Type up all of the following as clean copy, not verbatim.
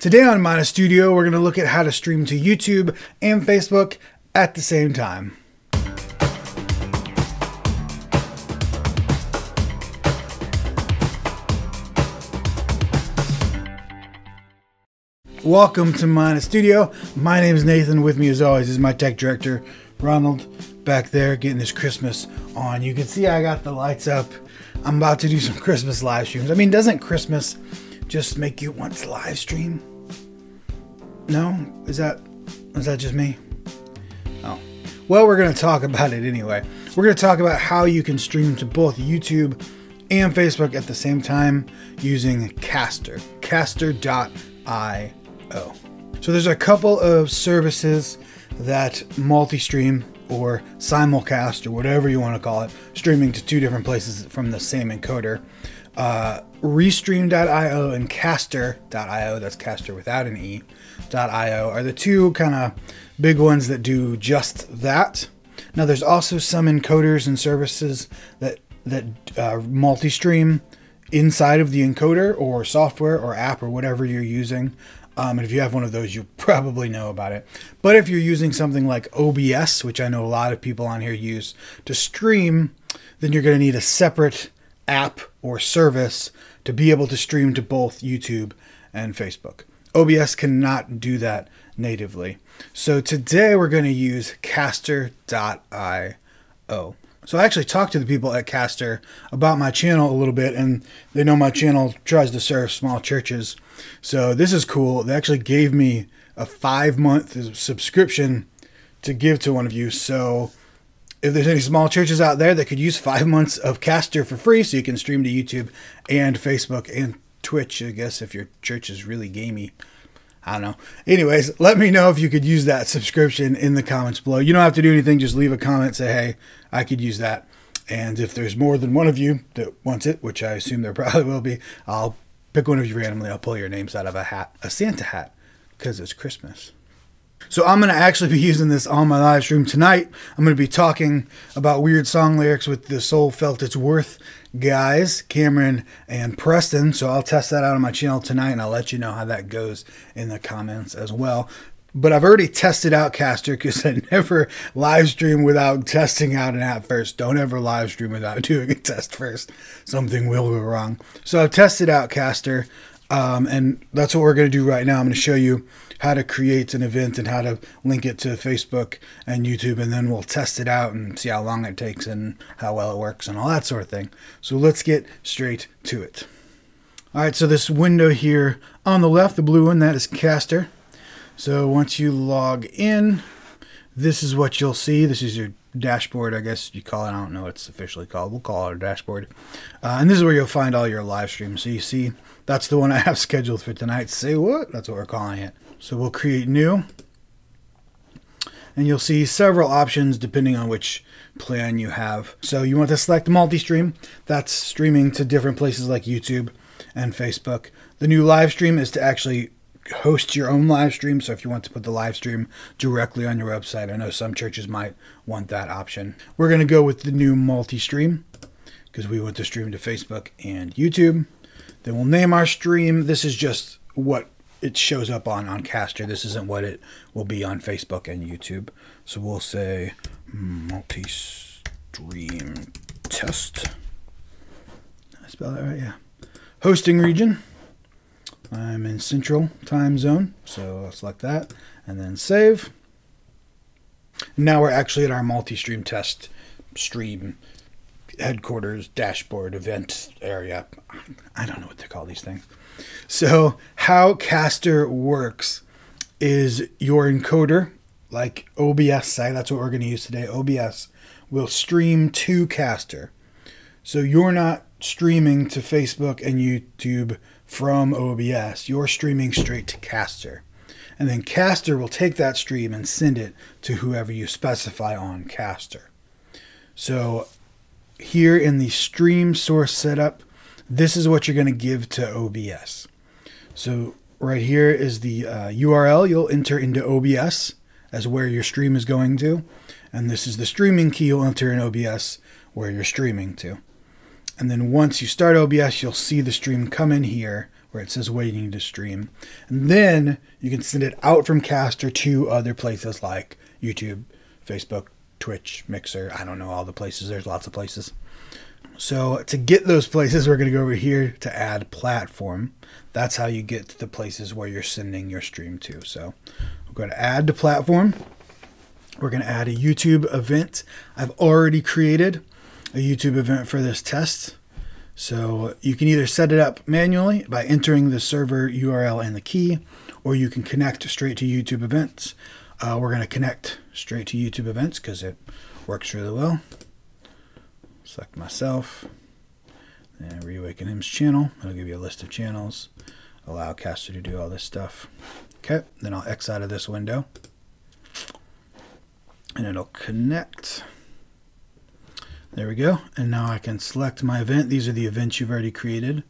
Today on Mina Studio, we're going to look at how to stream to YouTube and Facebook at the same time. Welcome to Mina Studio. My name is Nathan. With me as always is my tech director, Ronald, back there getting his Christmas on. You can see I got the lights up. I'm about to do some Christmas live streams. I mean, doesn't Christmas just make you want to live stream? No? Is that just me? Oh. Well, we're going to talk about it anyway. We're going to talk about how you can stream to both YouTube and Facebook at the same time using Castr. Castr.io. So there's a couple of services that multi-stream or simulcast or whatever you want to call it, streaming to two different places from the same encoder. Restream.io and Castr.io, that's Castr without an E.io, are the two kind of big ones that do just that. Now there's also some encoders and services that multi-stream inside of the encoder or software or app or whatever you're using. And if you have one of those, you probably know about it. But if you're using something like OBS, which I know a lot of people on here use to stream, then you're going to need a separate app or service to be able to stream to both YouTube and Facebook. OBS cannot do that natively. So today we're going to use Castr.io. So I actually talked to the people at Castr about my channel a little bit, and they know my channel tries to serve small churches. So this is cool. They actually gave me a 5-month subscription to give to one of you. So if there's any small churches out there that could use 5 months of Castr for free, so you can stream to YouTube and Facebook and Twitch, I guess, if your church is really gamey. I don't know. Anyways, let me know if you could use that subscription in the comments below. You don't have to do anything. Just leave a comment, say, hey, I could use that. And if there's more than one of you that wants it, which I assume there probably will be, I'll pick one of you randomly. I'll pull your names out of a hat, a Santa hat, because it's Christmas. So I'm going to actually be using this on my live stream tonight. I'm going to be talking about weird song lyrics with the Soul Felt Its Worth guys, Cameron and Preston. So I'll test that out on my channel tonight, and I'll let you know how that goes in the comments as well. But I've already tested out Castr because I never live stream without testing out an app first. Don't ever live stream without doing a test first. Something will go wrong. So I've tested out Castr. And that's what we're going to do right now. I'm going to show you how to create an event and how to link it to Facebook and YouTube, and then we'll test it out and see how long it takes and how well it works and all that sort of thing. So let's get straight to it. All right, so this window here on the left, the blue one, that is Castr. So once you log in, this is what you'll see. This is your dashboard, I guess you call it. I don't know what it's officially called. We'll call it a dashboard. And this is where you'll find all your live streams. So you see, that's the one I have scheduled for tonight. Say what? That's what we're calling it. So we'll create new. And you'll see several options depending on which plan you have. So you want to select multi-stream. That's streaming to different places like YouTube and Facebook. The new live stream is to actually host your own live stream. So if you want to put the live stream directly on your website, I know some churches might want that option. We're going to go with the new multi-stream because we want to stream to Facebook and YouTube. Then we'll name our stream. This is just what it shows up on Castr. This isn't what it will be on Facebook and YouTube. So we'll say multi-stream test. Did I spell that right? Yeah. Hosting region. I'm in Central time zone, so I'll select that and then save. Now we're actually at our multi-stream test stream headquarters dashboard event area. I don't know what to call these things. So how Castr works is your encoder, like OBS site, that's what we're going to use today. OBS will stream to Castr. So you're not streaming to Facebook and YouTube from OBS, you're streaming straight to Castr. And then Castr will take that stream and send it to whoever you specify on Castr. So here in the stream source setup, this is what you're going to give to OBS. So right here is the URL you'll enter into OBS as where your stream is going to. And this is the streaming key you'll enter in OBS where you're streaming to. And then once you start OBS, you'll see the stream come in here, where it says waiting to stream. And then you can send it out from Castr to other places like YouTube, Facebook, Twitch, Mixer. I don't know all the places. There's lots of places. So to get those places, we're going to go over here to add platform. That's how you get to the places where you're sending your stream to. So we're going to add to platform. We're going to add a YouTube event. I've already created a YouTube event for this test. So you can either set it up manually by entering the server URL and the key, or you can connect straight to YouTube events. We're going to connect straight to YouTube events because it works really well. Select myself and REAWAKEN HYMNS channel. It'll give you a list of channels. Allow Castr to do all this stuff. Okay, then I'll X out of this window and it'll connect. There we go. And now I can select my event. These are the events you've already created.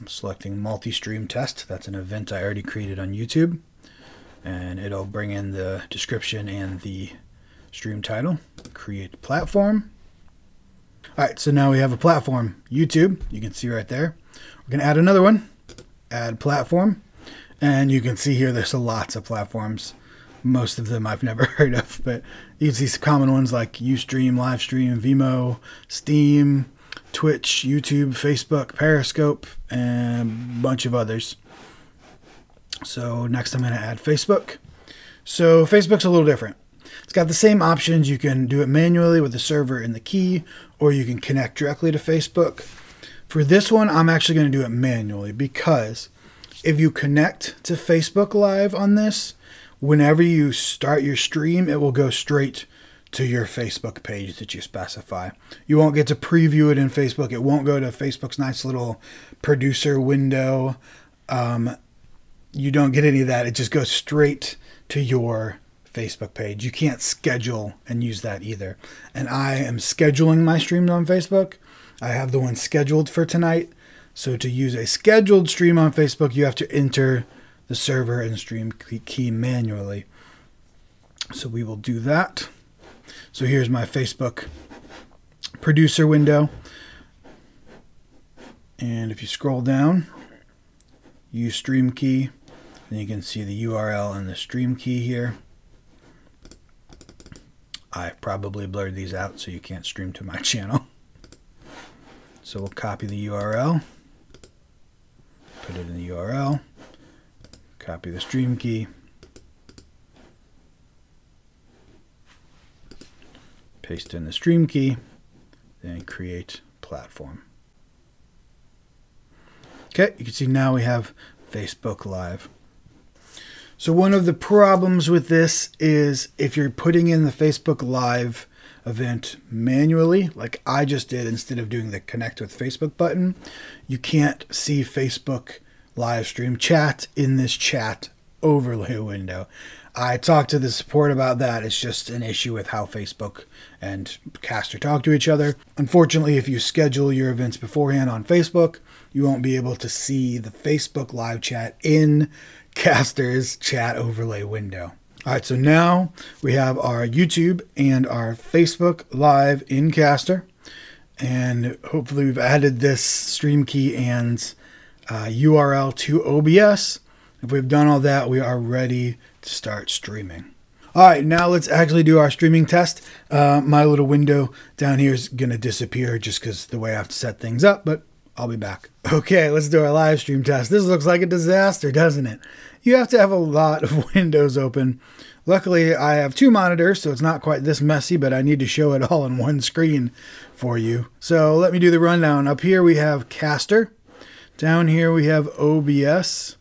I'm selecting multi-stream test. That's an event I already created on YouTube. And it'll bring in the description and the stream title. Create platform. All right, so now we have a platform, YouTube. You can see right there. We're going to add another one, add platform. And you can see here there's lots of platforms. Most of them I've never heard of, but you can see some common ones like Ustream, Livestream, Vimeo, Steam, Twitch, YouTube, Facebook, Periscope, and a bunch of others. So next I'm going to add Facebook. So Facebook's a little different. It's got the same options. You can do it manually with the server and the key, or you can connect directly to Facebook. For this one, I'm actually going to do it manually because if you connect to Facebook Live on this, whenever you start your stream, it will go straight to your Facebook page that you specify. You won't get to preview it in Facebook. It won't go to Facebook's nice little producer window. You don't get any of that. It just goes straight to your Facebook page. You can't schedule and use that either. And I am scheduling my streams on Facebook. I have the one scheduled for tonight. So to use a scheduled stream on Facebook, you have to enter the server and stream key manually. So we will do that. So here's my Facebook producer window. And if you scroll down, use stream key, and you can see the URL and the stream key here. I probably blurred these out so you can't stream to my channel. So we'll copy the URL, put it in the URL. Copy the stream key, paste in the stream key, then create platform. Okay, you can see now we have Facebook Live. So one of the problems with this is if you're putting in the Facebook Live event manually, like I just did instead of doing the connect with Facebook button, you can't see Facebook live stream chat in this chat overlay window. I talked to the support about that. It's just an issue with how Facebook and Castr talk to each other. Unfortunately, if you schedule your events beforehand on Facebook, you won't be able to see the Facebook live chat in Castr's chat overlay window. All right, so now we have our YouTube and our Facebook live in Castr, and hopefully we've added this stream key and URL to OBS. If we've done all that, we are ready to start streaming. All right, now let's actually do our streaming test. My little window down here is going to disappear just because the way I have to set things up, but I'll be back. Okay, let's do our live stream test. This looks like a disaster, doesn't it? You have to have a lot of windows open. Luckily, I have two monitors, so it's not quite this messy, but I need to show it all on one screen for you. So let me do the rundown. Up here, we have Castr. Down here we have OBS.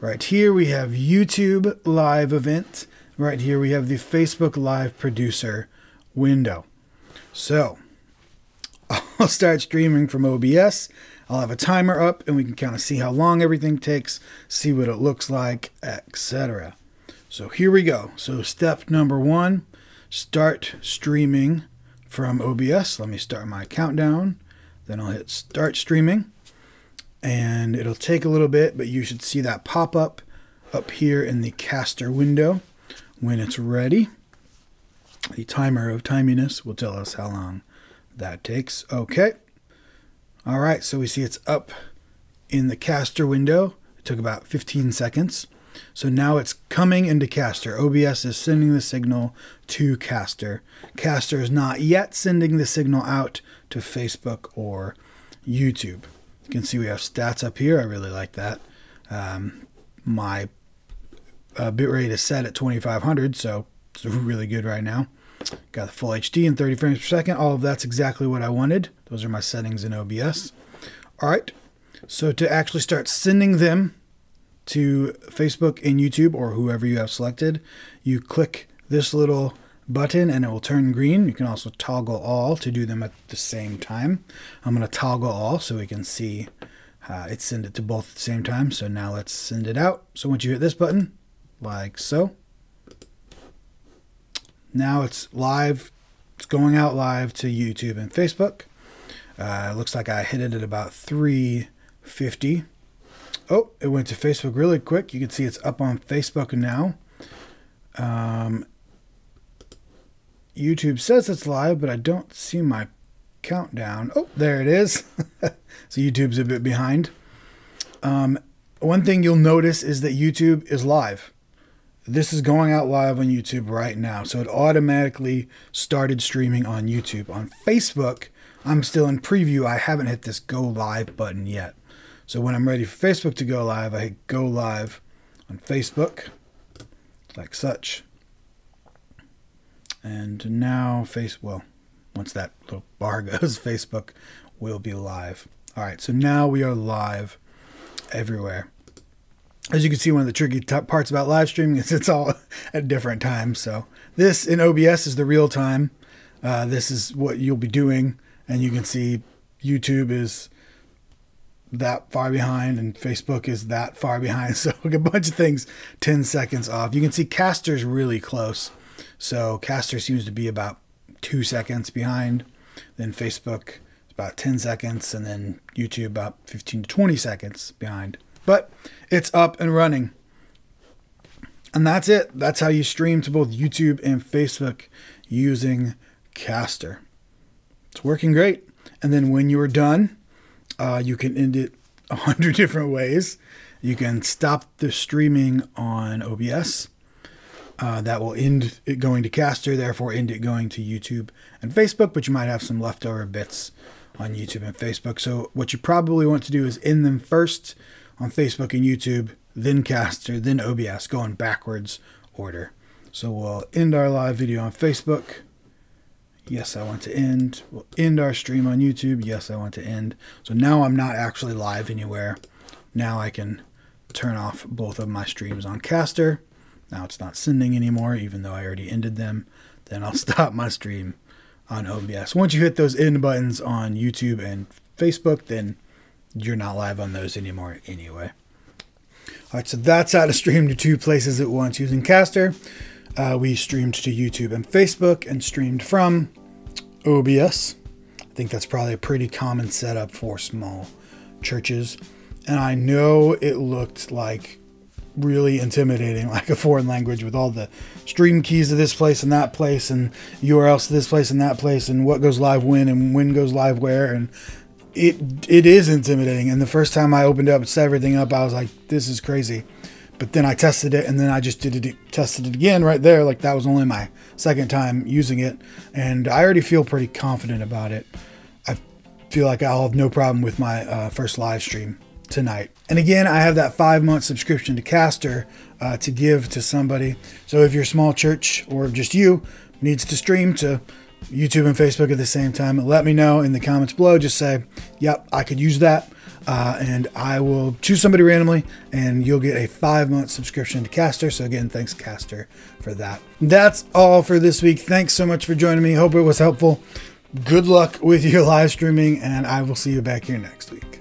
Right here we have YouTube live event. Right here we have the Facebook live producer window. So I'll start streaming from OBS. I'll have a timer up and we can kind of see how long everything takes, see what it looks like, etc. So here we go. So step number one, start streaming from OBS. Let me start my countdown. Then I'll hit start streaming. And it'll take a little bit, but you should see that pop up here in the Castr window. When it's ready, the timer of timiness will tell us how long that takes. Okay. All right. So we see it's up in the Castr window. It took about 15 seconds. So now it's coming into Castr. OBS is sending the signal to Castr. Castr is not yet sending the signal out to Facebook or YouTube. You can see we have stats up here. I really like that. My bitrate is set at 2500, so it's really good right now. Got the full HD and 30 frames per second. All of that's exactly what I wanted. Those are my settings in OBS. All right, so to actually start sending them to Facebook and YouTube or whoever you have selected, you click this little button and it will turn green. You can also toggle all to do them at the same time. I'm going to toggle all so we can see it send it to both at the same time. So now let's send it out. So once you hit this button, like so, now it's live. It's going out live to YouTube and Facebook. It looks like I hit it at about 350. Oh, it went to Facebook really quick. You can see it's up on Facebook now. YouTube says it's live, but I don't see my countdown. Oh, there it is. So YouTube's a bit behind. One thing you'll notice is that YouTube is live. This is going out live on YouTube right now. So it automatically started streaming on YouTube. On Facebook, I'm still in preview. I haven't hit this go live button yet. So when I'm ready for Facebook to go live, I hit go live on Facebook, like such. And now, well, once that little bar goes, Facebook will be live. All right, so now we are live everywhere. As you can see, one of the tricky parts about live streaming is it's all at different times. So this in OBS is the real time. This is what you'll be doing. And you can see YouTube is that far behind and Facebook is that far behind. So a bunch of things 10 seconds off. You can see Castr's really close. So Castr seems to be about 2 seconds behind. Then Facebook is about 10 seconds. And then YouTube about 15 to 20 seconds behind. But it's up and running. And that's it. That's how you stream to both YouTube and Facebook using Castr. It's working great. And then when you're done, you can end it 100 different ways. You can stop the streaming on OBS. That will end it going to Castr, therefore end it going to YouTube and Facebook, but you might have some leftover bits on YouTube and Facebook. So what you probably want to do is end them first on Facebook and YouTube, then Castr, then OBS, going backwards order. So we'll end our live video on Facebook. Yes, I want to end. We'll end our stream on YouTube. Yes, I want to end. So now I'm not actually live anywhere. Now I can turn off both of my streams on Castr. Now it's not sending anymore, even though I already ended them. Then I'll stop my stream on OBS. Once you hit those end buttons on YouTube and Facebook, then you're not live on those anymore anyway. All right, so that's how to stream to two places at once using Castr. We streamed to YouTube and Facebook and streamed from OBS. I think that's probably a pretty common setup for small churches. And I know it looked like really intimidating, like a foreign language with all the stream keys to this place and that place and URLs to this place and that place and what goes live when and when goes live where. And it is intimidating. And the first time I opened up and set everything up, I was like, this is crazy. But then I tested it, and then I just tested it again right there. Like, that was only my second time using it, and I already feel pretty confident about it. I feel like I'll have no problem with my first live stream tonight. And again, I have that 5-month subscription to Castr to give to somebody. So if your small church or just you needs to stream to YouTube and Facebook at the same time, let me know in the comments below. Just say, yep, I could use that. And I will choose somebody randomly, and you'll get a 5-month subscription to Castr. So again, thanks Castr for that. That's all for this week. Thanks so much for joining me. Hope it was helpful. Good luck with your live streaming, and I will see you back here next week.